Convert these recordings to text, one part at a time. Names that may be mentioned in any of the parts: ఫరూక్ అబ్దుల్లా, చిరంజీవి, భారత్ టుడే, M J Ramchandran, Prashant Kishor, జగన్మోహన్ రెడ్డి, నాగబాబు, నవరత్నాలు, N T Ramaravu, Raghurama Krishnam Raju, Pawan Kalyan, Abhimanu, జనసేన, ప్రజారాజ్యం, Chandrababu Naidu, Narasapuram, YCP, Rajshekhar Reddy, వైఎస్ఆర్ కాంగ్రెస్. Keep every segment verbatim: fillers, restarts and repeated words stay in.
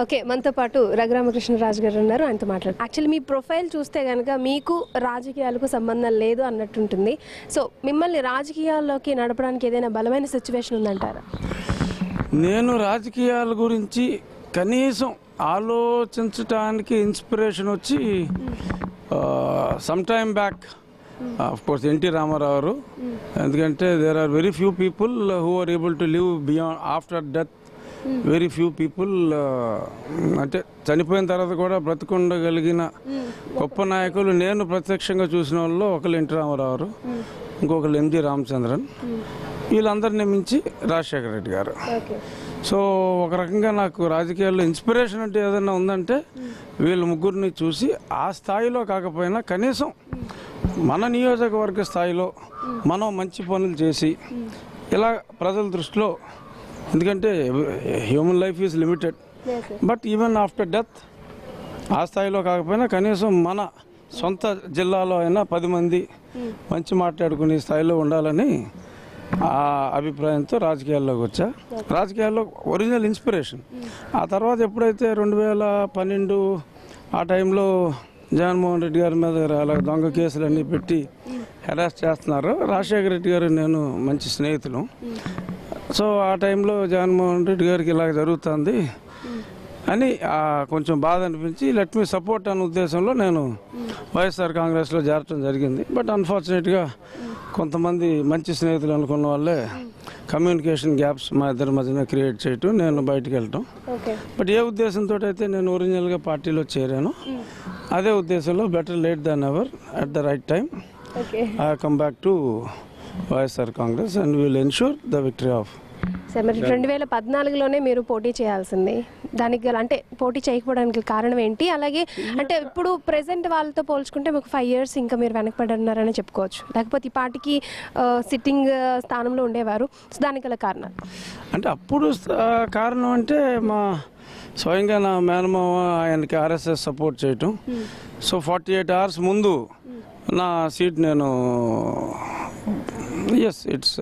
Okay, mantha paatu Raghurama Krishnam Raju garu unnaru antha maatla. Actually mee profile chuste ganaka meeku rajakeeyaluku sambandham ledu annattu untundi. So mimmalni rajakeeyalloki nadapadaniki edaina balamaina situation undantara? Nenu rajakeeyalu gurinchi kaneesam aalochinchandaniki inspiration vachi some time back. Mm. Uh, of course, N T Ramaravu, and there are very few people who are able to live beyond after death. Mm. Very few people. Ante chanipoyina tarvata kuda bratukunda galigina goppa nayakulu nenu pratyakshanga chusina vallo okalu N T Ramaravu, inkokalu M J Ramchandran, villandarni minchi Rajshekhar Reddy garu. So oka rakanga naaku rajikiyallo inspiration ante edanna undante veelu muggurni chusi aa sthayilo kaakapoyina kanisam మన నియోజకవర్గ స్థాయిలో మనం మంచి పనులు చేసి ఇలా ప్రజల దృష్టిలో ఎందుకంటే human life is limited but even after death ఆ స్థాయిలో కాకపోయినా కనీసం మన సొంత జిల్లాలో అయినా పది మంది మంచి మాట్లాడుకునే స్థాయిలో ఉండాలని ఆ అభిప్రాయంతో రాజకీయాల్లోకి వచ్చా. రాజకీయాల్లో ఒరిజినల్ ఇన్స్పిరేషన్ ఆ తర్వాత ఎప్పుడైతే రెండు వేల పన్నెండు ఆ టైంలో జగన్మోహన్ రెడ్డి గారి మీద అలా దొంగ కేసులన్నీ పెట్టి హెరాస్ చేస్తున్నారు. రాజశేఖర రెడ్డి గారు నేను మంచి స్నేహితులు. సో ఆ టైంలో జగన్మోహన్ రెడ్డి గారికి ఇలా జరుగుతుంది అని కొంచెం బాధ అనిపించి లెట్ మీ సపోర్ట్ అనే ఉద్దేశంలో నేను వైఎస్ఆర్ కాంగ్రెస్లో చేరటం జరిగింది. బట్ అన్ఫార్చునేట్గా కొంతమంది మంచి స్నేహితులు అనుకున్న వాళ్ళే కమ్యూనికేషన్ గ్యాప్స్ మా ఇద్దరి మధ్యన క్రియేట్ చేయటం, నేను బయటకు వెళ్ళటం. బట్ ఏ ఉద్దేశంతో అయితే నేను ఒరిజినల్గా పార్టీలో చేరాను అదే ఉద్దేశంలో better late than ever at the right time I come back to వైఎస్ఆర్ కాంగ్రెస్ and will ensure the victory of. సరే మరి రెండు వేల పద్నాలుగులోనే మీరు పోటీ చేయాల్సింది, దానికి గల అంటే పోటీ చేయకపోవడానికి కారణం ఏంటి? అలాగే అంటే ఇప్పుడు ప్రెసెంట్ వాళ్ళతో పోల్చుకుంటే మీకు ఫైవ్ ఇయర్స్ ఇంకా మీరు వెనకబడినారని చెప్పుకోవచ్చు, లేకపోతే ఈ పార్టీకి సిట్టింగ్ స్థానంలో ఉండేవారు. సో దానికి గల కారణాలు అంటే అప్పుడు కారణం అంటే మా స్వయంగా నా మేనమామ ఆయనకి ఆర్ఎస్ఎస్ సపోర్ట్ చేయటం. సో ఫార్టీ ఎయిట్ అవర్స్ ముందు నా సీట్ నేను yes it's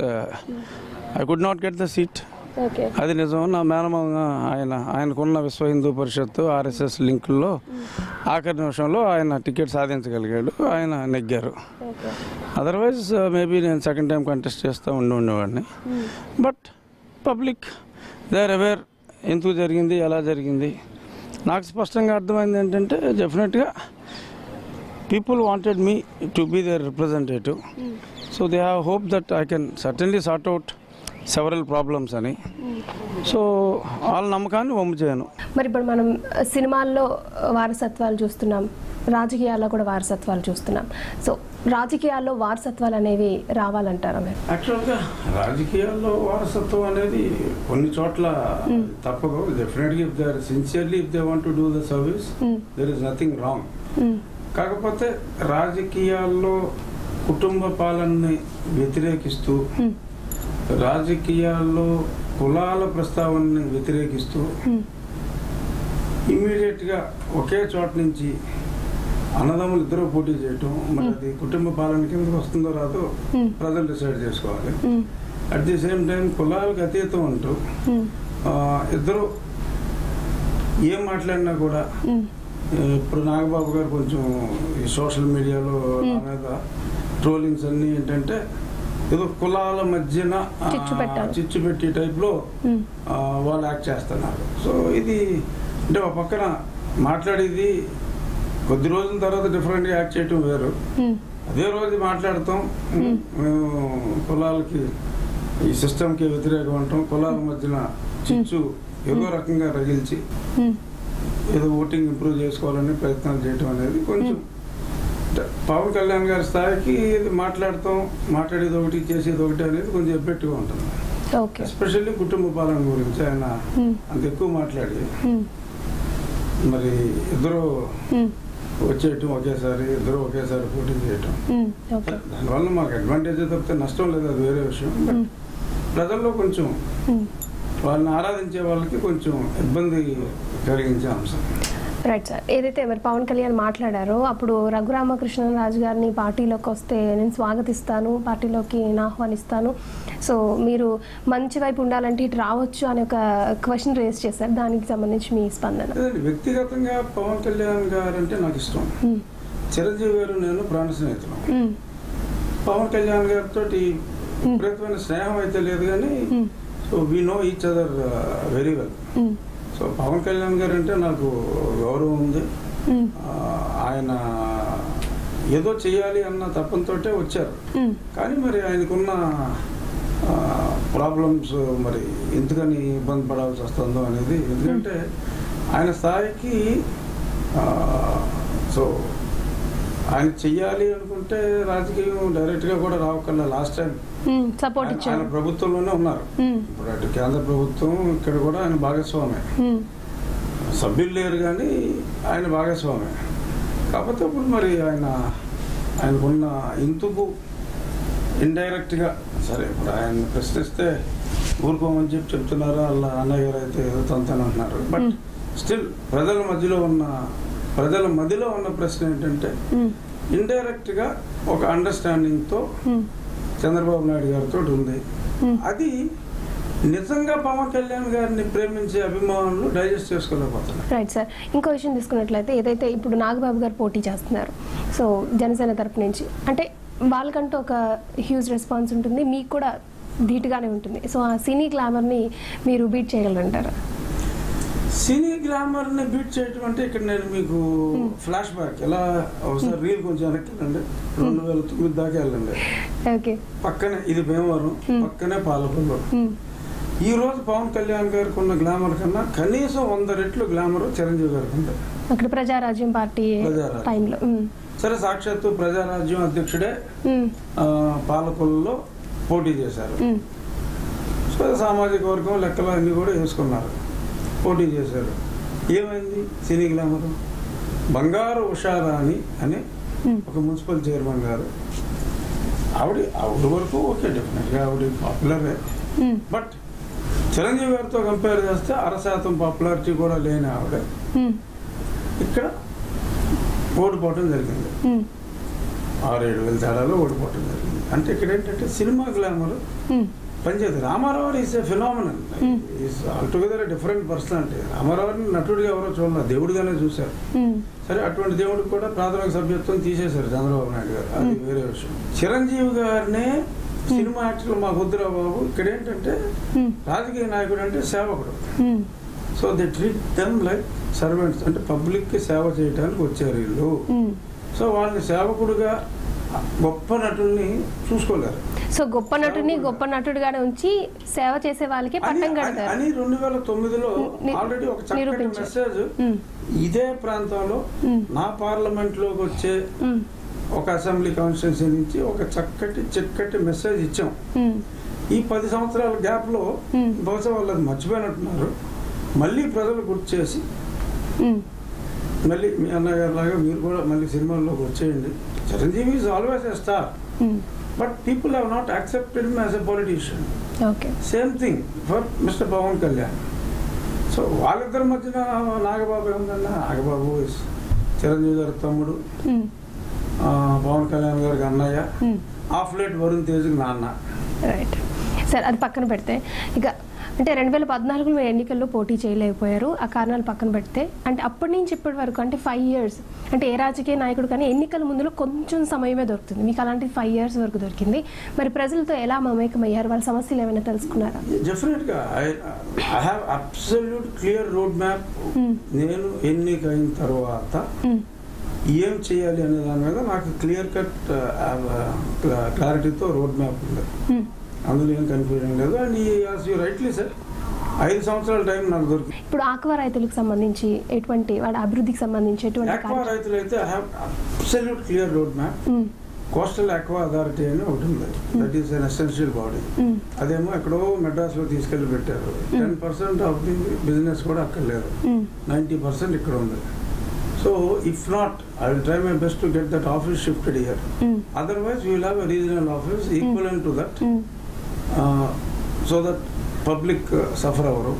I could not get the seat అది నిజం. నా మేనమామ ఆయన ఆయనకున్న విశ్వ హిందూ పరిషత్తు ఆర్ఎస్ఎస్ లింకుల్లో ఆఖరి నిమిషంలో ఆయన టికెట్ సాధించగలిగాడు, ఆయన నెగ్గారు. అదర్వైజ్ మేబీ నేను సెకండ్ టైం కంటెస్ట్ చేస్తూ ఉండి ఉండేవాడిని. But public they are aware ఎందుకు జరిగింది ఎలా జరిగింది. నాకు స్పష్టంగా అర్థమైంది ఏంటంటే డెఫినెట్గా people wanted me to be their representative. So they have hope that I can certainly sort out several problems అని. సో వాళ్ళ నమ్మకాన్ని వమ్ము చేయను. మరి ఇప్పుడు మనం సినిమాల్లో వారసత్వాలు చూస్తున్నాం, రాజకీయాల్లో కూడా వారసత్వాలు చూస్తున్నాం. సో రాజకీయాల్లో వారసత్వాలు అనేవి రావాలంటారా? యాక్చువల్గా రాజకీయాల్లో వారసత్వం అనేది కొన్ని చోట్ల తప్పదు. Definitely if they are sincerely if they want to do the service there is nothing wrong. కాకపోతే రాజకీయాల్లో కుటుంబ పాలనని వ్యతిరేకిస్తూ, రాజకీయాల్లో కులాల ప్రస్తావనని వ్యతిరేకిస్తూ ఇమ్మీడియట్గా ఒకే చోట నుంచి అన్నదమ్ములు ఇద్దరు పోటీ చేయటం, మరి అది కుటుంబ పాలన కిందకు వస్తుందో రాదో ప్రజలు డిసైడ్ చేసుకోవాలి. అట్ ది సేమ్ టైం కులాలకు అతీతం అంటూ ఇద్దరు ఏం మాట్లాడినా కూడా ఇప్పుడు నాగబాబు గారు కొంచెం ఈ సోషల్ మీడియాలో అనేది ట్రోలింగ్స్ అన్నీ ఏంటంటే ఏదో కులాల మధ్యన చిచ్చు పెట్టే టైప్లో వాళ్ళు యాక్ట్ చేస్తున్నారు. సో ఇది అంటే ఒక పక్కన మాట్లాడేది కొద్ది రోజుల తర్వాత డిఫరెంట్గా యాక్ట్ చేయటం వేరు. అదే రోజు మాట్లాడతాం మేము కులాలకి ఈ సిస్టమ్కి వ్యతిరేకం అంటాం, కులాల మధ్యన చిచ్చు ఏదో రకంగా రగిల్చి ఏదో ఓటింగ్ ఇంప్రూవ్ చేసుకోవాలని ప్రయత్నాలు చేయటం అనేది కొంచెం పవన్ కళ్యాణ్ గారి స్థాయికి ఇది మాట్లాడతాం, మాట్లాడేది ఒకటి చేసేది ఒకటి అనేది కొంచెం ఎబ్బెట్టుగా ఉంటుంది. ఎస్పెషల్లీ కుటుంబ పాలన గురించి ఆయన అంత ఎక్కువ మాట్లాడి మరి ఇద్దరు వచ్చేయటం ఒకేసారి ఇద్దరు ఒకేసారి పోటీ చేయటం దానివల్ల మాకు అడ్వాంటేజ్ తప్పితే నష్టం లేదు, అది వేరే విషయం. బట్ ప్రజల్లో కొంచెం వాళ్ళని ఆరాధించే వాళ్ళకి కొంచెం ఇబ్బంది కలిగించే అంశం. రైట్ సార్, ఏదైతే మరి పవన్ కళ్యాణ్ మాట్లాడారో అప్పుడు రఘురామ కృష్ణం రాజు గారిని పార్టీలోకి వస్తే నేను స్వాగతిస్తాను, పార్టీలోకి ఆహ్వానిస్తాను, సో మీరు మంచి వైపు ఉండాలంటే ఇటు రావచ్చు అనే ఒక క్వశ్చన్ రేస్ చేశారు. దానికి సంబంధించి మీ స్పందన? వ్యక్తిగతంగా పవన్ కళ్యాణ్ గారు అంటే నాకు ఇష్టం. చిరంజీవి గారు నేను ప్రాణ స్నేహితులు. పవన్ కళ్యాణ్ గారితో విపరీతమైన స్నేహం అయితే లేదు కానీ so we know each other very well. So Pawan Kalyan garu అంటే నాకు గౌరవం ఉంది. ఆయన ఏదో చేయాలి అన్న తపంతో వచ్చారు, కానీ మరి ఆయనకున్న ప్రాబ్లమ్స్ మరి ఎందుకని ఇబ్బంది పడాల్సి వస్తుందో అనేది, ఎందుకంటే ఆయన స్థాయికి సో ఆయన చెయ్యాలి అనుకుంటే రాజకీయం డైరెక్ట్ గా కూడా రావకుండా లాస్ట్ టైం ఆయన ప్రభుత్వంలోనే ఉన్నారు. ఇప్పుడు అటు కేంద్ర ప్రభుత్వం ఇక్కడ కూడా ఆయన భాగస్వామే, సభ్యులు లేరు కానీ ఆయన భాగస్వామే. కాకపోతే ఇప్పుడు మరి ఆయన ఆయనకున్న ఇందుకు ఇండైరెక్ట్ గా సరే ఇప్పుడు ఆయన ప్రశ్నిస్తే ఊరుకోమని చెప్పి చెప్తున్నారు. అలా అన్నయ్య గారు అయితే ఏదో తంతాను అంటున్నారు, బట్ స్టిల్ ప్రజల మధ్యలో ఉన్న ప్రజల మధ్యలో ఉన్న ప్రశ్న ఏంటంటే ఇండైరెక్ట్ గా ఒక అండర్స్టాండింగ్ తో చంద్రబాబు నాయుడు గారితో ఉంది. అది నిజంగా పవన్ కళ్యాణ్ గారిని ప్రేమించే అభిమానులు డైజెస్ట్ చేసుకోలేకపోతున్నారు. రైట్ సార్, ఇంకో విషయం తీసుకున్నట్లయితే ఏదైతే ఇప్పుడు నాగబాబు గారు పోటీ చేస్తున్నారు, సో జనసేన తరపు నుంచి అంటే వాళ్ళకంటూ ఒక హ్యూజ్ రెస్పాన్స్ ఉంటుంది, మీకు కూడా ధీటుగానే ఉంటుంది. సో ఆ సినీ గ్లామర్ ని మీరు బీట్ చేయగలరంటారా? సినీ గ్లామర్ని బీట్ చేయటం అంటే ఇక్కడ నేను మీకు ఫ్లాష్ బ్యాక్ ఎలా ఒకసారి రీల్ కొంచెం వెనక్కిండి, రెండు వేల తొమ్మిది దాకా వెళ్ళండి. పక్కనే ఇది భీమవరం, పక్కనే పాలకొల్లు. ఈ రోజు పవన్ కళ్యాణ్ గారికి ఉన్న గ్లామర్ కన్నా కనీసం వంద రెట్లు గ్లామర్ చిరంజీవి గారికి ఉంది. అక్కడ ప్రజారాజ్యం పార్టీ టైంలో సరే సాక్షాత్తు ప్రజారాజ్యం అధ్యక్షుడే పాలకొల్లులో పోటీ చేశారు. సో సామాజిక వర్గం లెక్కలు అన్ని కూడా వేసుకున్నారు, పోటీ చేశారు. ఏమైంది? సినీ గ్లామరు బంగారు ఉషారాణి అని ఒక మున్సిపల్ చైర్మన్ గారు, ఆవిడ ఆవిడ వరకు ఓకే, డెఫినెట్గా ఆవిడ పాపులరే, బట్ చిరంజీవి గారితో కంపేర్ చేస్తే అర శాతం పాపులారిటీ కూడా లేని ఆవిడ ఇక్కడ ఓడిపోవటం జరిగింది. ఆరేడు వేల తేడాలో ఓడిపోవటం జరిగింది. అంటే ఇక్కడ ఏంటంటే సినిమా గ్లామరు పనిచేది. Ramarao is a phenomenal, is altogether different personality. రామారావుని నటుడిగా ఎవరో చూడాలి, దేవుడిగానే చూశారు. సరే అటువంటి దేవుడికి కూడా ప్రాథమిక సభ్యత్వం తీసేశారు చంద్రబాబు నాయుడు గారు, అది వేరే విషయం. చిరంజీవి గారినే సినిమా యాక్టర్లు మాకు వద్దురా బాబు, ఇక్కడ ఏంటంటే రాజకీయ నాయకుడు అంటే సేవకుడు. So they treat them like servants, అంటే పబ్లిక్కి సేవ చేయడానికి వచ్చారు వీళ్ళు. సో వాళ్ళని సేవకుడుగా గొప్ప నటుల్ని చూసుకోలేరు. సో గొప్ప నటుని గొప్ప నటుడుగానే ఉంచి సేవ చేసే వాళ్ళకి పట్టం కడతారు అని రెండు వేల తొమ్మిదిలో ఆల్రెడీ ఒక చక్కటి మెసేజ్ ఇదే ప్రాంతంలో నా పార్లమెంట్ లోకి వచ్చే ఒక అసెంబ్లీ కాన్స్టిట్యున్సీ నుంచి ఒక చక్కటి చక్కటి మెసేజ్ ఇచ్చాం. ఈ పది సంవత్సరాల గ్యాప్ లో బహుశా వాళ్ళకి మర్చిపోయినట్టున్నారు, మళ్ళీ ప్రజలు గుర్తు చేసి మళ్ళీ మీ అన్నగారు లాగా మీరు కూడా మళ్ళీ సినిమాల్లోకి వచ్చేయండి. చిరంజీవి is always a star, but people have not accepted him as a politician. Same thing for mister Pawan Kalyan. So వాళ్ళిద్దరి మధ్యన నాగబాబు ఏముందన్న, నాగబాబు చిరంజీవి గారి తమ్ముడు, పవన్ కళ్యాణ్ గారికి అన్నయ్య, ఆఫ్ లేట్ వరుణ్ తేజ్కి నాన్న. రైట్ సార్, అది పక్కన పెడితే ఇక అంటే రెండు వేల పద్నాలుగులో మీరు ఎన్నికల్లో పోటీ చేయలేకపోయారు, ఆ కారణాలు పక్కన పెడితే అంటే అప్పటి నుంచి ఇప్పటి వరకు అంటే ఫైవ్ ఇయర్స్ అంటే ఏ రాజకీయ నాయకుడు కానీ ఎన్నికల ముందులో కొంచెం సమయమే దొరుకుతుంది, మీకు అలాంటి ఫైవ్ ఇయర్స్ వరకు దొరికింది. మరి ప్రజలతో ఎలా మమేకం అయ్యారు, వాళ్ళ సమస్యలు ఏమైనా తెలుసుకున్నారా? డెఫినెట్గా I have absolute clear road map. నేను ఎన్నికైన తర్వాత ఏం చేయాలి అనే దాని మీద నాకు క్లియర్ కట్ క్లారిటీతో రోడ్ మ్యాప్ ఉంది, అందులో ఏం కన్ఫ్యూజన్ లేదు. And as you rightly sir, ఐదు సంవత్సరాల టైం నాకు దొరికింది. ఇప్పుడు ఆక్వా రైతులకు సంబంధించి ఎటువంటి వాడి అభివృద్ధికి సంబంధించి ఆక్వా రైతులు అయితే I have absolute clear road map. Coastal aqua authority అని ఒకటి ఉంది, that is an essential body. అదేమో ఎక్కడో మెడ్రాస్లో తీసుకెళ్ళి పెట్టారు. Ten percent of the business కూడా అక్కడ లేదు, నైంటీ పర్సెంట్ ఇక్కడ ఉంది. So if not I will try my best to get that office shifted here, otherwise you will have a regional office equivalent to that, so that public suffer అవరు.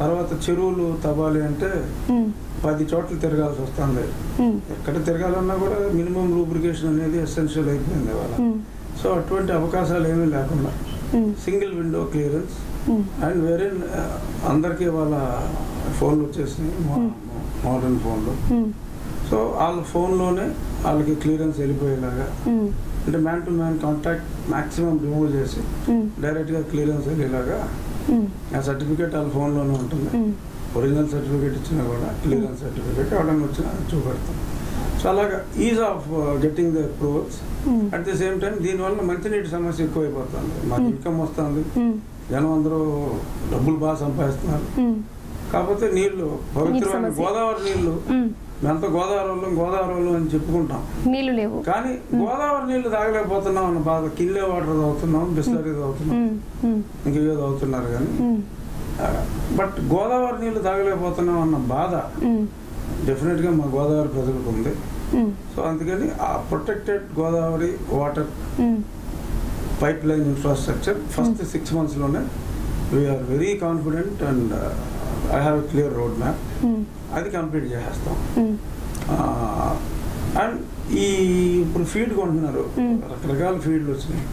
తర్వాత చెరువులు తవ్వాలి అంటే పది చోట్ల తిరగాల్సి వస్తుంది. ఎక్కడ తిరగాలన్నా కూడా మినిమం లూబ్రికేషన్ అనేది ఎసెన్షియల్ అయిపోయింది వాళ్ళ. సో అటువంటి అవకాశాలు ఏమీ లేకుండా సింగిల్ విండో క్లియరెన్స్ అండ్ వేరే అందరికీ వాళ్ళ ఫోన్లు వచ్చేసినాయి, మోడర్న్ ఫోన్లు. సో వాళ్ళ ఫోన్లోనే వాళ్ళకి క్లియరెన్స్ వెళ్ళిపోయేలాగా అంటే man to man contact maximum remove చేసి డైరెక్ట్గా క్లియరెన్స్ వెళ్ళేలాగా ఆ సర్టిఫికేట్ వాళ్ళ ఫోన్లోనే ఉంటుంది. ఒరిజినల్ సర్టిఫికేట్ ఇచ్చినా కూడా క్లియరెన్స్ సర్టిఫికేట్ ఎవరైనా వచ్చినా చూపెడతాం. సో అలాగా is of getting the approvals. At the same time దీనివల్ల మంచినీటి సమస్య ఎక్కువైపోతుంది, మాకు ఇన్కమ్ వస్తుంది, జనం అందరూ డబ్బులు బాగా సంపాదిస్తున్నారు. కాకపోతే నీళ్లు పవిత్రమైన గోదావరి నీళ్లు మేమంతా గోదావరి వాళ్ళం గోదావరి వాళ్ళం అని చెప్పుకుంటాం, నీళ్లు లేవు. కానీ గోదావరి నీళ్లు తాగలేకపోతున్నాం అన్న బాధ. కిల్లే వాటర్ తాగుతున్నాం, బిస్టరీ తాగుతున్నాం, ఇంకేదో తాగుతున్నారు. కానీ బట్ గోదావరి నీళ్లు తాగలేకపోతున్నాం అన్న బాధ డెఫినెట్గా మా గోదావరి ప్రజలకు ఉంది. సో అందుకని ఆ protected Godavari water pipe line infrastructure first six మంత్స్లోనే we're very confident and I have a clear road map, అది కంప్లీట్ చేసేస్తాం. అండ్ ఈ ఇప్పుడు ఫీడ్ కొంటున్నారు, రకరకాల ఫీడ్లు వచ్చినాయి.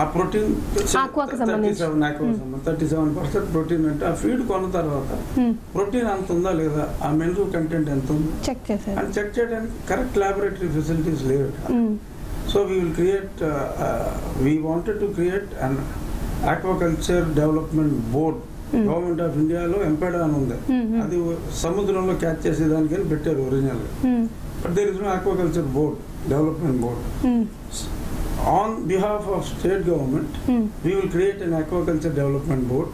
ఆ protein thirty seven thirty seven percent protein అంటే ఆ ఫీడ్ కొన్న తర్వాత ప్రోటీన్ అంత ఉందా లేదా, ఆ మినరల్ కంటెంట్ ఎంత ఉంది అని చెక్ చేయడానికి కరెక్ట్ ల్యాబొరేటరీ ఫెసిలిటీస్ లేవు. So we will create we wanted to create and aquaculture development board government of ఇండియాలో ఎంపెడా అని ఉంది. అది సముద్రంలో క్యాచ్ చేసేదానికని పెట్టారు original. But there is no aquaculture board development board. On behalf of state government we will create an aquaculture development board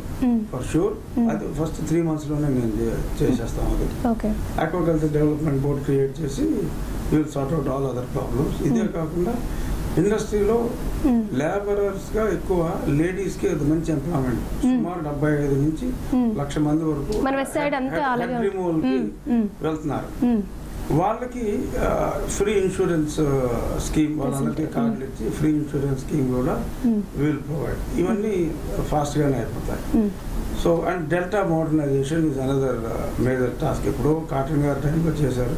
for sure. అది first three మంత్స్లోనే నేను చేసేస్తాం. అది ఆక్వాకల్చర్ డెవలప్మెంట్ బోర్డ్ క్రియేట్ చేసి we will sort out all other problems. ఇదే కాకుండా ఇండస్ట్రీలో లేబరర్స్గా ఎక్కువ లేడీస్కి అది మంచి ఎంప్లాయ్మెంట్. సుమారు డెబ్బై ఐదు నుంచి లక్ష మంది వరకు రిమూవల్కి వెళ్తున్నారు. వాళ్ళకి ఫ్రీ ఇన్సూరెన్స్ స్కీమ్, వాళ్ళందరికీ కార్డులు ఇచ్చి ఫ్రీ ఇన్సూరెన్స్ స్కీమ్ కూడా వీల్ ప్రొవైడ్. ఇవన్నీ ఫాస్ట్గానే అయిపోతాయి. So and delta modernization is another major task. ఇప్పుడు కాటన్ గారి టైంలో చేశారు,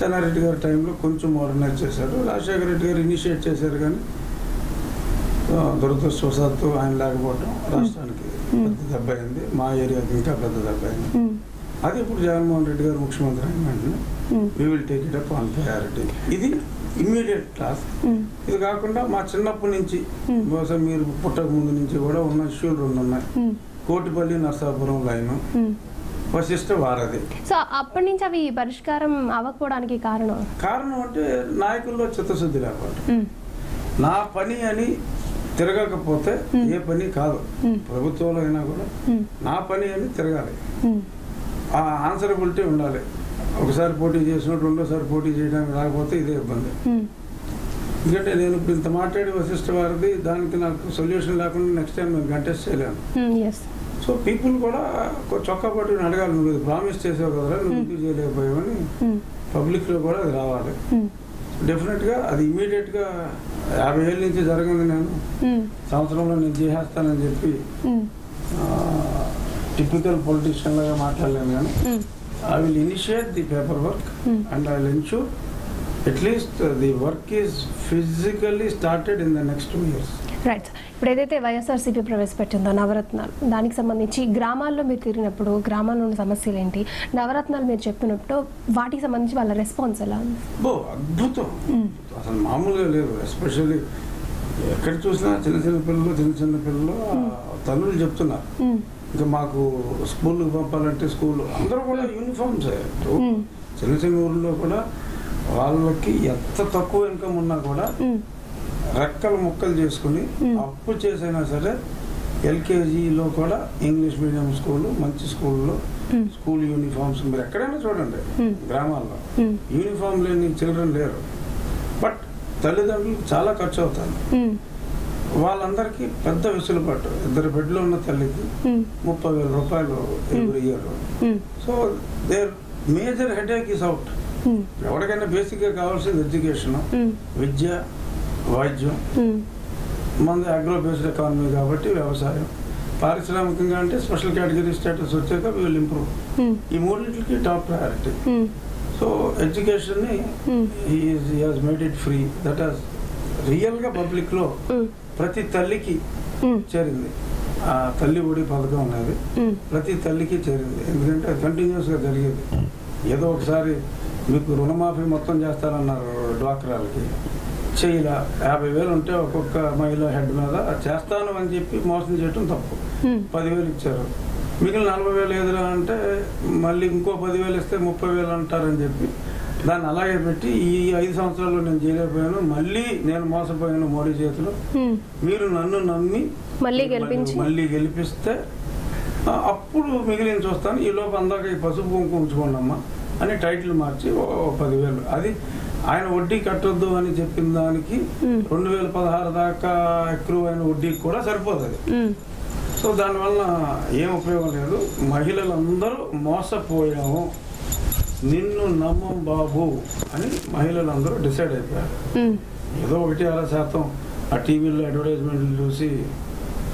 చెన్నారెడ్డి గారి టైంలో కొంచెం మోడర్నైజ్ చేశారు, రాజశేఖర రెడ్డి గారు ఇనిషియేట్ చేశారు. కానీ దురదృష్టవశాత్తు ఆయన లేకపోవడం రాష్ట్రానికి పెద్ద దెబ్బ అయింది, మా ఏరియాకి ఇంకా పెద్ద దెబ్బ అయింది. అది ఇప్పుడు జగన్మోహన్ రెడ్డి గారు ముఖ్యమంత్రి అయిన వెంటనే we will take it up on priority. ఇది ఇమ్మీడియట్ టాస్క్. ఇది కాకుండా మా చిన్నప్పటి నుంచి బహుశా మీరు పుట్టక ముందు నుంచి కూడా ఉన్న ఇష్యూలు రెండు ఉన్నాయి. కోటిపల్లి నర్సాపురం లైను వశిష్ట వారధి. సో అప్పటి నుంచి అవి పరిష్కారం అవ్వకపోవడానికి కారణం కారణం అంటే నాయకుల్లో చిత్తశుద్ధి లేకపోవడం. నా పని అని తిరగకపోతే ఏ పని కాదు, ప్రభుత్వంలో అయినా కూడా నా పని అని తిరగాలి, ఆ ఆన్సరబిలిటీ ఉండాలి. ఒకసారి పోటీ చేసినట్టు రెండోసారి పోటీ చేయడానికి రాకపోతే ఇదే ఇబ్బంది. ఎందుకంటే నేను ఇప్పుడు ఇంత మాట్లాడి వశిష్ట వారధి దానికి నాకు సొల్యూషన్ లేకుండా నెక్స్ట్ టైం నేను కంటెస్ట్ చేయలేను. సో పీపుల్ కూడా చొక్కా పట్టుకుని అడగాలి, నువ్వు ఇది ప్రామిస్ చేసావు కదా, నువ్వు ఎందుకు చేయలేకపోయావని పబ్లిక్లో కూడా అది రావాలి. డెఫినెట్గా అది ఇమీడియట్గా యాభై ఏళ్ళ నుంచి జరిగింది. నేను సంవత్సరంలో నేను చేసేస్తానని చెప్పి టిపికల్ పొలిటీషియన్ లాగా మాట్లాడలేను. కానీ I will initiate the paper work and I will ensure at least the work is physically started in the next two years. Right. ఇప్పుడు ఏదైతే వైఎస్ఆర్సీపీ ప్రవేశపెట్టిందో నవరత్నాలు, దానికి సంబంధించి గ్రామాల్లో మీరు తిరిగినప్పుడు గ్రామాల్లో ఉన్న సమస్యలు ఏంటి, నవరత్నాలు మీరు చెప్పినప్పుడు వాటికి సంబంధించి వాళ్ళ రెస్పాన్స్ ఎలా ఉంది? బో అద్భుతం, అసలు మామూలుగా లేదు. ఎస్పెషల్లీ ఎక్కడ చూసినా చిన్న చిన్న పిల్లలు చిన్న చిన్న పిల్లలు తల్లులు చెప్తున్నారు, ఇంకా మాకు స్కూల్కి పంపాలంటే స్కూల్ అందరూ కూడా యూనిఫామ్స్. చిన్న చిన్న ఊళ్ళో కూడా వాళ్ళకి ఎంత తక్కువ ఇన్కమ్ ఉన్నా కూడా రెక్కలు మొక్కలు చేసుకుని అప్పు చేసైనా సరే ఎల్కేజీలో కూడా ఇంగ్లీష్ మీడియం స్కూళ్ళు, మంచి స్కూల్లో స్కూల్ యూనిఫామ్స్ మీరు ఎక్కడైనా చూడండి గ్రామాల్లో యూనిఫామ్ లేని చిల్డ్రన్ లేరు. బట్ తల్లిదండ్రులకు చాలా ఖర్చు అవుతుంది. వాళ్ళందరికీ పెద్ద వెసులుబాటు, ఇద్దరు బిడ్డలు ఉన్న తల్లికి ముప్పై వేల రూపాయలు every year. So there major headache is out. ఎవరికైనా బేసిక్గా కావాల్సింది ఎడ్యుకేషన్, విద్య, వైద్యం. మన అగ్రో బేస్డ్ ఎకానమీ కాబట్టి వ్యవసాయం, పారిశ్రామికంగా అంటే స్పెషల్ కేటగిరీ స్టేటస్ వచ్చాక వి విల్ ఇంప్రూవ్. ఈ మూడింటికి టాప్ ప్రయారిటీ. సో ఎడ్యుకేషన్ ని he he has made it free. That has real గా పబ్లిక్ లో ప్రతి తల్లికి చేరింది. ఆ తల్లి ఒడి పథకం అనేది ప్రతి తల్లికి చేరింది. ఎందుకంటే కంటిన్యూస్ గా జరిగేది. ఏదో ఒకసారి మీకు రుణమాఫీ మొత్తం చేస్తానన్నారు డ్వాక్రాలకి, చేయలే. యాభై వేలు ఉంటే ఒక్కొక్క మహిళ హెడ్ మీద చేస్తాను అని చెప్పి మోసం చేయటం తప్పు. పదివేలు ఇచ్చారు, మిగిలిన నలభై వేలు ఎదురా అంటే మళ్ళీ ఇంకో పదివేలు ఇస్తే ముప్పై వేలు అంటారని చెప్పి దాన్ని అలాగే పెట్టి ఈ ఐదు సంవత్సరాల్లో నేను చేయలేకపోయాను, మళ్ళీ నేను మోసపోయాను మోడీ చేతిలో, మీరు నన్ను నమ్మి మళ్ళీ మళ్ళీ గెలిపిస్తే అప్పుడు మిగిలిన చూస్తాను, ఈ లోపు అందాక ఈ పసుపు కుంకుమ ఉంచుకోండమ్మా అని టైటిల్ మార్చి ఓ పదివేలు. అది ఆయన వడ్డీ కట్టొద్దు అని చెప్పిన దానికి రెండు వేల పదహారు దాకా ఎక్కువ అయిన వడ్డీకి కూడా సరిపోతుంది. సో దానివల్ల ఏం ఉపయోగం లేదు. మహిళలందరూ మోసపోయాము, నిన్ను నమ్మం బాబు అని మహిళలందరూ డిసైడ్ అయిపోయారు. ఏదో ఒకటి అలా శాతం ఆ టీవీలో అడ్వర్టైజ్మెంట్లు చూసి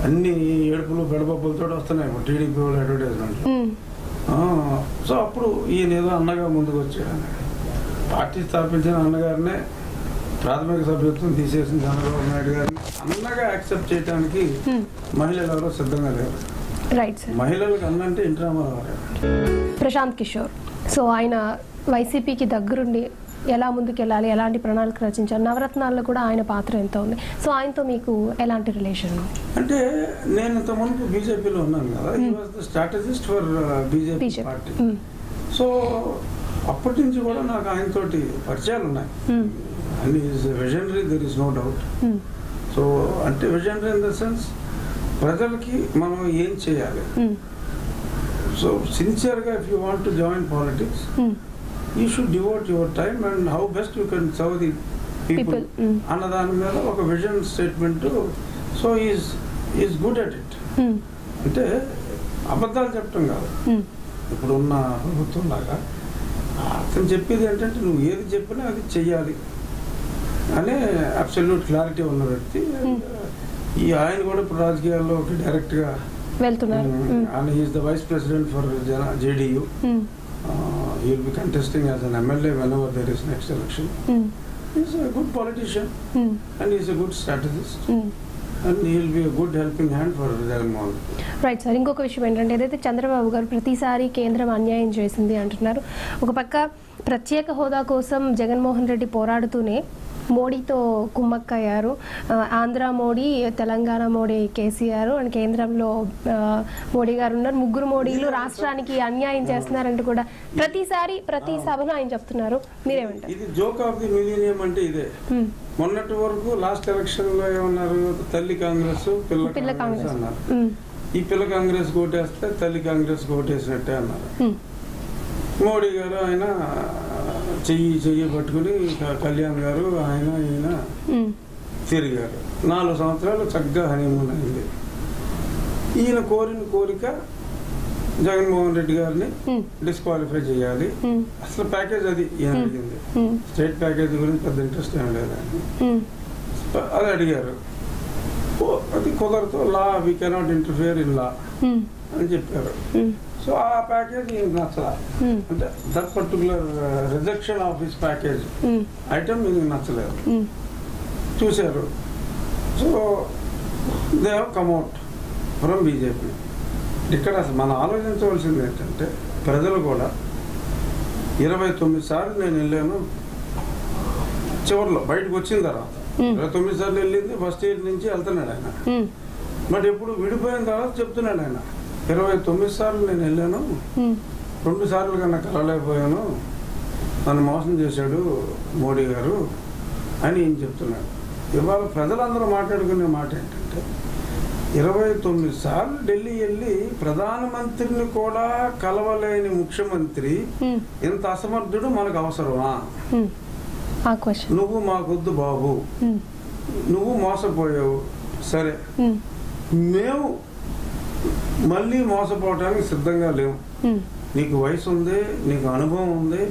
అన్ని ఏడుపులు పెడబబ్బులతో వస్తున్నాయి టీడీపీ వాళ్ళు అడ్వర్టైజ్మెంట్లు. సో అప్పుడు ఈయన ఏదో అన్నగా ముందుకు వచ్చాడు. పార్టీ స్థాపించిన అన్నగారినే ప్రాథమిక సభ్యత్వం తీసేసిన చంద్రబాబు నాయుడు గారిని అన్నగా యాక్సెప్ట్ చేయడానికి మహిళలు ఎవరో సిద్ధంగా లేరు. మహిళలకు అన్నంటే ఇంట్రామారావు. ప్రశాంత్ కిషోర్, సో ఆయన వైసీపీకి దగ్గరుండి ఎలా ముందుకెళ్ళాలి, ఎలాంటి ప్రణాళిక రచించారు, నవరత్నాల్లో కూడా ఆయన పాత్ర ఎంత ఉంది, సో ఆయనతో మీకు ఎలాంటి రిలేషన్? అంటే నేను ఇంత ముందు బీజేపీలో ఉన్నాను కదా, he was the strategist for BJP party. So అప్పటి నుంచి కూడా నాకు ఆయనతోటి పరిచయాలు ఉన్నాయి. And is visionary, there is no doubt. So అంటే విజనరీ ఇన్ ద సెన్స్ ప్రజలకి మనం ఏం చేయాలి. సో సిన్సియర్గా if you want to join politics you should devote your time and how best you can serve the people అన్న దాని మీద ఒక vision statement. So is is good at it. అంటే అబద్ధాలు చెప్పడం కాదు ఇప్పుడున్న ప్రభుత్వం లాగా. అతను చెప్పేది ఏంటంటే నువ్వు ఏది చెప్పినా అది చెయ్యాలి అనే అబ్సల్యూట్ క్లారిటీ ఉన్న వ్యక్తి. ఈ ఆయన కూడా ఇప్పుడు రాజకీయాల్లో ఒక డైరెక్ట్గా వెళ్తున్నారు. ఆయన is the vice president for JDU. He will be contesting as an MLA whenever there is next election. Is a good politician and is a good strategist. Right sir, ఇంకొక విషయం ఏంటంటే ఏదైతే చంద్రబాబు గారు ప్రతిసారి కేంద్రం అన్యాయం చేసింది అంటున్నారు. ఒక పక్క ప్రత్యేక హోదా కోసం జగన్మోహన్ రెడ్డి పోరాడుతూనే మోడీతో కుమ్మక్కయ్యారు. ఆంధ్ర మోడీ, తెలంగాణ మోడీ కేసీఆర్, అండ్ కేంద్రంలో మోడీ గారు ఉన్నారు. ముగ్గురు మోడీలు రాష్ట్రానికి అన్యాయం చేస్తున్నారంటూ కూడా ప్రతిసారి ప్రతి సభలో ఆయన చెప్తున్నారు. మీరేమంటారు? ఇది జోక్ ఆఫ్ ది మిలీనియం అంటే ఇదే. మొన్నటి వరకు లాస్ట్ ఎలక్షన్ లో ఏమన్నారు, తల్లి కాంగ్రెస్ పిల్ల కాంగ్రెస్ అన్నారు. ఈ పిల్ల కాంగ్రెస్ ఓటేస్తే తల్లి కాంగ్రెస్ ఓటేసినట్టే అన్నారు. మోడీ గారు ఆయన చెయ్యి చెయ్యి పట్టుకుని కళ్యాణ్ గారు ఆయన ఈయన తిరిగారు. నాలుగు సంవత్సరాలు చక్కగా హనీమూన్ అయింది. ఈయన కోరిన కోరిక జగన్మోహన్ రెడ్డి గారిని డిస్క్వాలిఫై చేయాలి. అసలు ప్యాకేజ్ అది ఈయన అడిగింది. స్టేట్ ప్యాకేజ్ గురించి పెద్ద ఇంట్రెస్ట్ ఏం లేదు అది అడిగారు. అది కుదరదు, law we cannot interfere in law అని చెప్పారు. సో ఆ ప్యాకేజ్ ఈయనకు నచ్చలా. అంటే that particular rejection of his package item ఈయనకు నచ్చలేదు. చూశారు. So they have come out from BJP. ఇక్కడ అసలు మనం ఆలోచించవలసింది ఏంటంటే ప్రజలు కూడా ఇరవై తొమ్మిది సార్లు నేను వెళ్ళాను. చివరిలో బయటకు వచ్చిన తర్వాత ఇరవై తొమ్మిది సార్లు వెళ్ళింది ఫస్ట్ ఇయర్ నుంచి వెళ్తున్నాడు ఆయన. బట్ ఇప్పుడు విడిపోయిన తర్వాత చెప్తున్నాడు ఆయన, ఇరవై తొమ్మిది సార్లు నేను వెళ్ళాను, రెండు సార్లు కన్నా కలవలేకపోయాను, నన్ను మోసం చేశాడు మోడీ గారు అని ఏం చెప్తున్నాడు. ఇవాళ ప్రజలందరూ మాట్లాడుకునే మాట ఏంటంటే ఇరవై తొమ్మిది సార్లు ఢిల్లీ వెళ్ళి ప్రధానమంత్రిని కూడా కలవలేని ముఖ్యమంత్రి ఇంత అసమర్థుడు మనకు అవసరమా? నువ్వు మాకొద్దు బాబు, నువ్వు మోసపోయావు సరే, మేము మళ్ళీ మోసపోవటానికి సిద్ధంగా లేవు. నీకు వయసు ఉంది, నీకు అనుభవం ఉంది,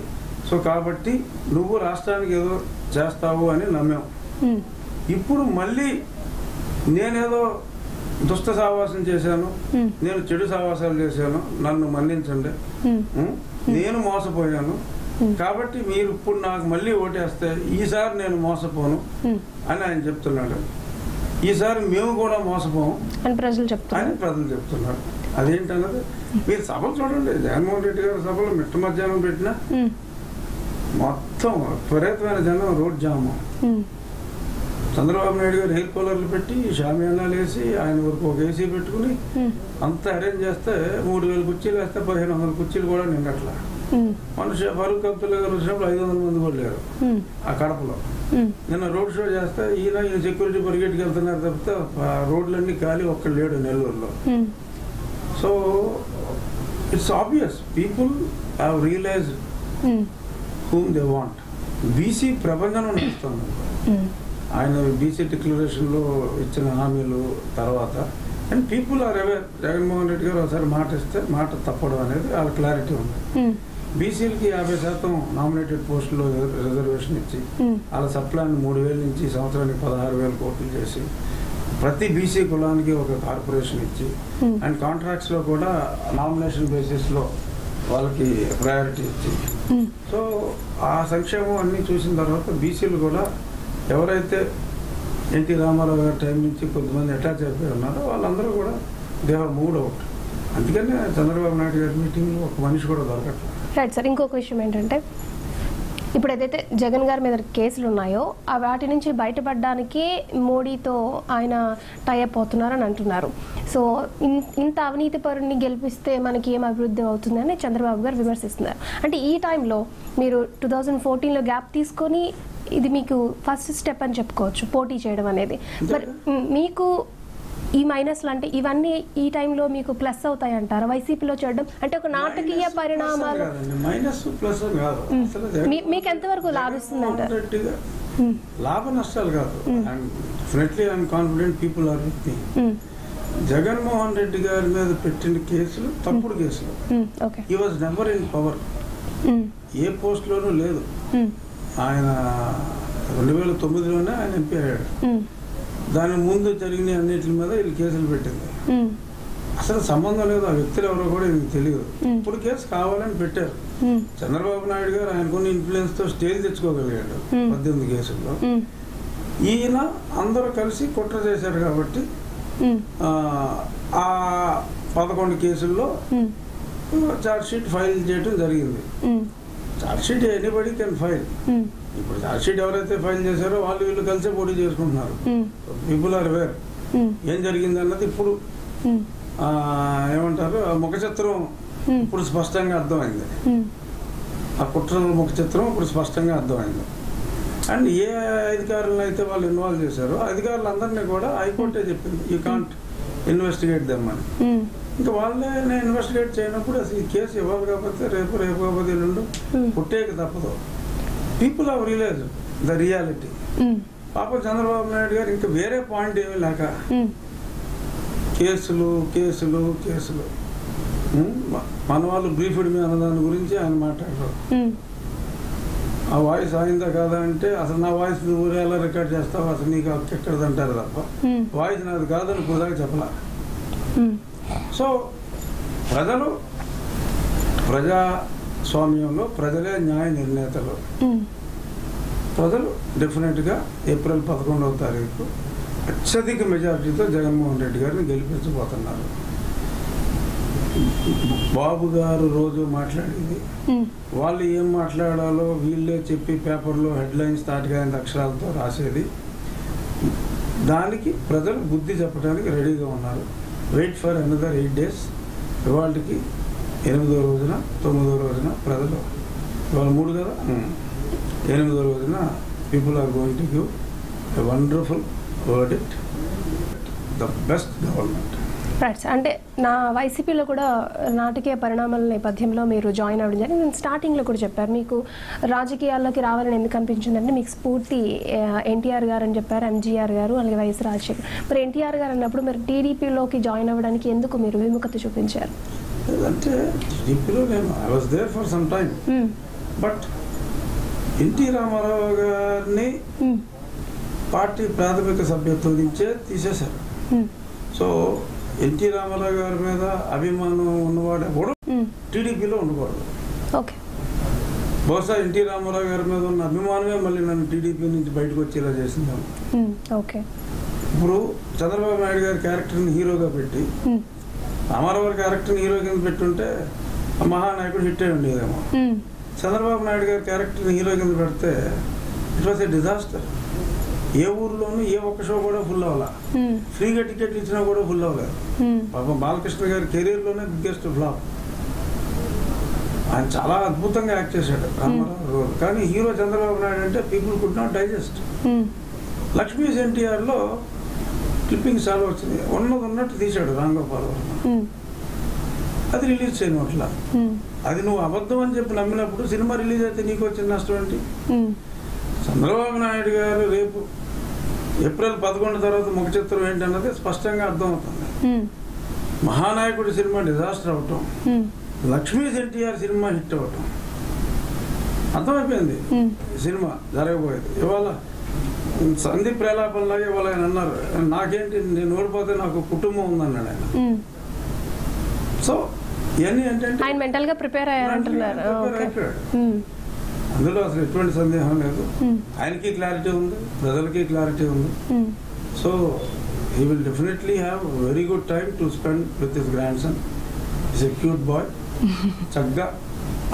సో కాబట్టి నువ్వు రాష్ట్రానికి ఏదో చేస్తావు అని నమ్మావు. ఇప్పుడు మళ్ళీ నేనేదో దుష్ట సావాసం చేశాను, నేను చెడు సావాసాలు చేశాను, నన్ను మన్నించండి, నేను మోసపోయాను, కాబట్టి మీరు ఇప్పుడు నాకు మళ్ళీ ఓటేస్తే ఈసారి నేను మోసపోను అని ఆయన చెప్తున్నాడు. ఈసారి మేము కూడా మోసపోము అని ప్రజలు చెప్తున్నారు. అదేంటన్నది మీరు సభలు చూడండి, జగన్మోహన్ రెడ్డి గారి సభలు మిట్ట మధ్యాహ్నం పెట్టిన మొత్తం విపరీతమైన జనం రోడ్ జామ్. చంద్రబాబు నాయుడు గారు హెయిర్ కూలర్లు పెట్టి షామియానాలు వేసి ఆయన వరకు ఒక ఏసీ పెట్టుకుని అంతా అరేంజ్ చేస్తే మూడు వేల కుర్చీలు వేస్తే పదిహేను వందల కుర్చీలు కూడా నిండట్లా. మనుషు ఫరూక్ అబ్దుల్లా గారు వచ్చినప్పుడు ఐదు వందల మంది కూడా లేరు ఆ కడపలో. నిన్న రోడ్ షో చేస్తే ఈయన ఈయన సెక్యూరిటీ పరిగెట్టుకు వెళ్తున్నారు తప్పితే రోడ్లన్నీ ఖాళీ ఒక్కడు లేడు నెల్లూరులో. So it's obvious people have realize whom they want. BC ప్రబంధనం నడుస్తుంది, ఆయన బీసీ డిక్లరేషన్లో ఇచ్చిన హామీలు తర్వాత and people are aware. జగన్మోహన్ రెడ్డి garu ఒకసారి మాట ఇస్తే మాట తప్పడం అనేది వాళ్ళ క్లారిటీ ఉంది. బీసీలకి యాభై శాతం నామినేటెడ్ పోస్టుల్లో రిజర్వేషన్ ఇచ్చి వాళ్ళ సప్లాన్ని మూడు వేల నుంచి సంవత్సరానికి పదహారు వేల కోట్లు చేసి ప్రతి బీసీ కులానికి ఒక కార్పొరేషన్ ఇచ్చి అండ్ కాంట్రాక్ట్స్లో కూడా నామినేషన్ బేసిస్లో వాళ్ళకి ప్రయారిటీ ఇచ్చి, సో ఆ సంక్షేమం అన్నీ చూసిన తర్వాత బీసీలు కూడా ఎవరైతే ఎన్టీ రామారావు గారి టైం నుంచి కొంతమంది అటాచ్ అయిపోయి ఉన్నారో వాళ్ళందరూ కూడా దే ఆర్ మూవ్డ్ అవుట్. అందుకనే చంద్రబాబు నాయుడు గారి మీటింగ్లో ఒక మనిషి కూడా దొరకట్లేదు. రైట్ సార్, ఇంకొక విషయం ఏంటంటే ఇప్పుడు ఏదైతే జగన్ గారి మీద కేసులు ఉన్నాయో ఆ వాటి నుంచి బయటపడడానికి మోడీతో ఆయన టైఅప్ అవుతున్నారని అంటున్నారు. సో ఇంత అవినీతి పరుని గెలిపిస్తే మనకి ఏం అభివృద్ధి అవుతుందని చంద్రబాబు గారు విమర్శిస్తున్నారు. అంటే ఈ టైంలో మీరు టూ థౌజండ్ ఫోర్టీన్లో గ్యాప్ తీసుకొని ఇది మీకు ఫస్ట్ స్టెప్ అని చెప్పుకోవచ్చు పోటీ చేయడం అనేది. మరి మీకు ఈ మైనస్లు అంటే ఇవన్నీ ఈ టైంలో మీకు ప్లస్ అవుతాయి అంటారా? వైసీపీలో చేయడం అంటే ఒక నాటకీయ పరిణామాలు మీకు ఎంతవరకు లాభిస్తుంది అంటారు? లాభ నష్టాలు కాదు. జగన్మోహన్ రెడ్డి గారి మీద పెట్టిన కేసులు తప్పుడు కేసులు. He was never in power, ఏ పోస్ట్ లోనూ లేదు. ఆయన రెండు వేల తొమ్మిదిలోనే ఆయన ఎంపీ అయ్యాడు. దాని ముందు జరిగిన అన్నింటి మీద వీళ్ళు కేసులు పెట్టింది. అసలు సంబంధం లేదు, ఆ వ్యక్తులు ఎవరో కూడా ఇది తెలియదు. ఇప్పుడు కేసు కావాలని పెట్టారు. చంద్రబాబు నాయుడు గారు ఆయనకున్న ఇన్ఫ్లుయెన్స్ తో స్టేజ్ తెచ్చుకోగలిగాడు పద్దెనిమిది కేసుల్లో. ఈయన అందరూ కలిసి కుట్ర చేశారు కాబట్టి ఆ పదకొండు కేసుల్లో చార్జ్ షీట్ ఫైల్ చేయడం జరిగింది. Charge sheet anybody can file. ఇప్పుడు చార్జ్ షీట్ ఎవరైతే ఫైల్ చేశారో వాళ్ళు వీళ్ళు కలిసి పోటీ చేసుకుంటున్నారు. పీపుల్ ఆర్ వేర్ ఏం జరిగింది అన్నది ఇప్పుడు ఏమంటారు ఆ ముఖ చిత్రం ఇప్పుడు స్పష్టంగా అర్థమైంది. ఆ కుట్రల ముఖ చిత్రం ఇప్పుడు స్పష్టంగా అర్థమైంది. అండ్ ఏ అధికారులను అయితే వాళ్ళు ఇన్వాల్వ్ చేశారో అధికారులందరినీ కూడా హైకోర్టే చెప్పింది యూ కాంట్ ఇన్వెస్టిగేట్ దెమ్ అని. ఇంకా వాళ్ళే నేను ఇన్వెస్టిగేట్ చేయనప్పుడు అసలు ఈ కేసు ఇవ్వాలి కాకపోతే రేపు రేపు కాకపోతే ఎల్లుండు పుట్టేక తప్పదు. People are realize the reality. పాపం చంద్రబాబు నాయుడు గారు ఇంకా వేరే పాయింట్ ఏమీ లేక కేసులు కేసులు కేసులు. మన వాళ్ళు బ్రీఫ్డ్ మీ అన్నదాని గురించి ఆయన మాట్లాడరు. ఆ వాయిస్ అయిందా కాదా అంటే అసలు నా వాయిస్ నువ్వు ఎలా రికార్డ్ చేస్తావు అసలు నీకు ఎక్కడది అంటారు తప్ప వాయిస్ నాది కాదని కుదాగా చెప్పలా. సో ప్రజలు ప్రజాస్వామ్యంలో ప్రజలే న్యాయ నిర్ణేతలు. ప్రజలు డెఫినెట్గా ఏప్రిల్ పదకొండవ తారీఖు అత్యధిక మెజార్టీతో జగన్మోహన్ రెడ్డి గారిని గెలిపించబోతున్నారు. బాబు గారు రోజు మాట్లాడింది వాళ్ళు ఏం మాట్లాడాలో వీళ్ళే చెప్పి పేపర్లో హెడ్లైన్స్ తాటిగా అక్షరాలతో రాసేది, దానికి ప్రజలు బుద్ధి చెప్పడానికి రెడీగా ఉన్నారు. Wait for another eight days. ఇవాళకి ఎనిమిదో రోజున తొమ్మిదో రోజున ప్రజలు ఇవాళ మూడు కదా ఎనిమిదో రోజున people are going to give a wonderful verdict the best government. Right, అంటే నా వైసీపీలో కూడా నాటకీయ పరిణామాల నేపథ్యంలో మీరు జాయిన్ అవ్వడం జరిగింది. నేను స్టార్టింగ్లో కూడా చెప్పారు మీకు రాజకీయాల్లోకి రావాలని ఎందుకు అనిపించిందంటే మీకు స్ఫూర్తి ఎన్టీఆర్ గారు అని చెప్పారు, ఎంజీఆర్ గారు, అలాగే వైఎస్ రాజశేఖర్. మరి ఎన్టీఆర్ గారు అన్నప్పుడు మీరు టీడీపీలోకి జాయిన్ అవ్వడానికి ఎందుకు మీరు విముఖత చూపించారు? అంటే టీడీపీలో నేను I was there for some time but NT Rama Rao గారిని పార్టీ ప్రాథమిక సభ్యత్వం నుంచే తీసేశారు. So, N T Ramchandran Meda, Abhimanu, Unnuvaadu, T D P-lo unnuvaadu. Okay. Bossa N T Ramchandran Meda, Abhimanu, Malli Nannu T D P nunchi bayataku vachela chesindam. Okay. Bro, Chandrababu Naidu gari character ni hero ga petti. Amaravar character ni hero kinda pettunte Mahanayakudu hit ayi undedemo. Chandrababu Naidu gari character ni hero kinda peడితే it was a disaster. ఏ ఊర్లోనూ ఏ ఒక్క show కూడా full అవ్వాల, ఫ్రీగా టికెట్లు ఇచ్చినా కూడా full అవ్వలేదు. పాపం బాలకృష్ణ గారి కెరీర్లోనే biggest flop. ఆయన చాలా అద్భుతంగా యాక్ట్ చేశాడు రామారావు, కానీ హీరో చంద్రబాబు నాయుడు అంటే people could not digest. Lakshmi ఎన్టీఆర్లో క్లిప్పింగ్ చాలా వచ్చింది, ఉన్నది ఉన్నట్టు తీశాడు రాంగోపాల్ వర్మ, అది రిలీజ్ చేయను అట్లా. అది నువ్వు అబద్ధం అని చెప్పి నమ్మినప్పుడు సినిమా రిలీజ్ అయితే నీకు వచ్చిన నష్టం ఏంటి? చంద్రబాబు నాయుడు గారు రేపు ఏప్రిల్ పదకొండు తర్వాత ముఖ చిత్రం ఏంటన్నది స్పష్టంగా అర్థమవుతుంది. మహానాయకుడి సినిమా డిజాస్టర్ అవటం, లక్ష్మీ ఎన్టీఆర్ సినిమా హిట్ అవ్వటం, అర్థమైపోయింది సినిమా జరగబోయేది. ఇవాళ సందీప్ ప్రేలాపల్లాగా ఇవాళ ఆయన అన్నారు, నాకేంటి నేను ఓడిపోతే నాకు కుటుంబం ఉందన్నాడు ఆయన. సో ఇవన్నీ ఏంటంటే ప్రిపేర్ అయిపోయాడు, అందులో అసలు ఎటువంటి సందేహం లేదు. ఆయనకి క్లారిటీ ఉంది, ప్రజలకి క్లారిటీ ఉంది. So he will definitely have very good time to spend with his grandson. Is a cute boy, చక్కగా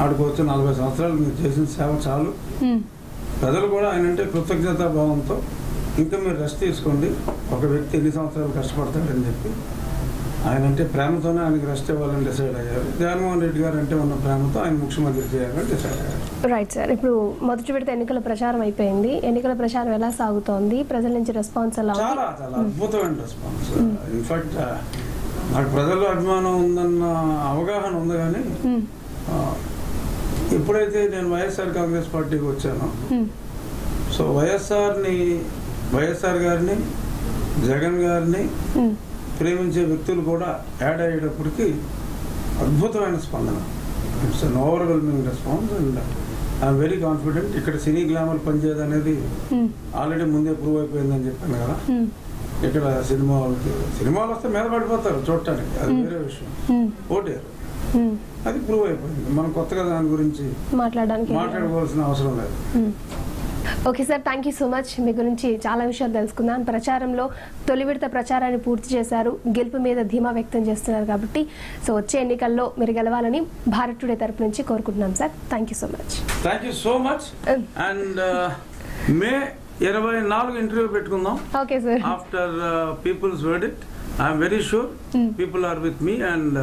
ఆడుకోవచ్చు. నలభై సంవత్సరాలు మీరు చేసిన సేవ చాలు. ప్రజలు కూడా ఆయన అంటే కృతజ్ఞతా భావంతో ఇంకా మీరు రెస్ట్ తీసుకోండి, ఒక వ్యక్తి ఎన్ని సంవత్సరాలు కష్టపడతాడని చెప్పి ఆయన అంటే ప్రేమతోనే ఆయనకి రెస్ట్ ఇవ్వాలని డిసైడ్ అయ్యారు. జగన్మోహన్ రెడ్డి గారు అంటే ఉన్న ప్రేమతో ఆయన ముఖ్యమంత్రి చేయాలని డిసైడ్ అయ్యారు. రైట్ సార్, ఇప్పుడు మొదటి విడత ఎన్నికల ప్రచారం అయిపోయింది. ఎన్నికల ప్రచారం ఎలా సాగుతోంది? ప్రజల నుంచి రెస్పాన్స్ ఎలా? చాలా చాలా అద్భుతమైన రెస్పాన్స్. ఇన్ఫాక్ట్ నాకు ప్రజల్లో అభిమానం ఉందన్న అవగాహన ఉంది, కానీ ఎప్పుడైతే నేను వైఎస్ఆర్ కాంగ్రెస్ పార్టీకి వచ్చానో, సో వైఎస్ఆర్ని వైఎస్ఆర్ గారిని జగన్ గారిని ప్రేమించే వ్యక్తులు కూడా యాడ్ అయ్యేటప్పటికి అద్భుతమైన స్పందన. It's an overwhelming response and I'm very confident. ఇక్కడ సినీ గ్లామర్ పనిచేయదు అనేది ఆల్రెడీ ముందే ప్రూవ్ అయిపోయిందని చెప్పాను కదా. ఇక్కడ సినిమా సినిమాలు వస్తే మీద పడిపోతారు చూడటానికి, అది వేరే విషయం. ఓటేరు అది ప్రూవ్ అయిపోయింది, మనం కొత్తగా దాని గురించి మాట్లాడడానికి మాట్లాడుకోవాల్సిన అవసరం లేదు. Okay sir, thank you so much. మీ గురించి చాలా విషయాలు తెలుసుకుందాం. ప్రచారంలో తొలి విడత ప్రచారాన్ని పూర్తి చేశారు, గెలుపు మీద ధీమా వ్యక్తం చేస్తున్నారు కాబట్టి, సో వచ్చే ఎన్నికల్లో మీరు గెలవాలని భారత్ టుడే తరపు నుంచి కోరుకుంటున్నాం సార్. Thank you so much. Thank you so much. And May ఇరవై నాలుగు ఇంటర్వ్యూ పెట్టుకుందాం. Okay sir, after people's verdict I'm very sure people are with me, and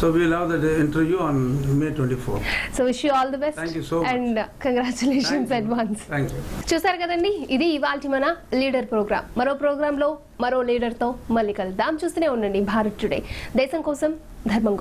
so we will have the interview on May twenty-fourth. So wish you all the best. Thank you so much. And uh, congratulations at once. Thank you. చూసారు కదండి, ఇది ఇవాల్టి మన leader programme. మరో ప్రోగ్రాంలో మరో లీడర్తో మళ్ళీ కలుద్దాం. చూస్తూనే ఉండండి భారత్ టుడే, దేశం కోసం ధర్మం కోసం.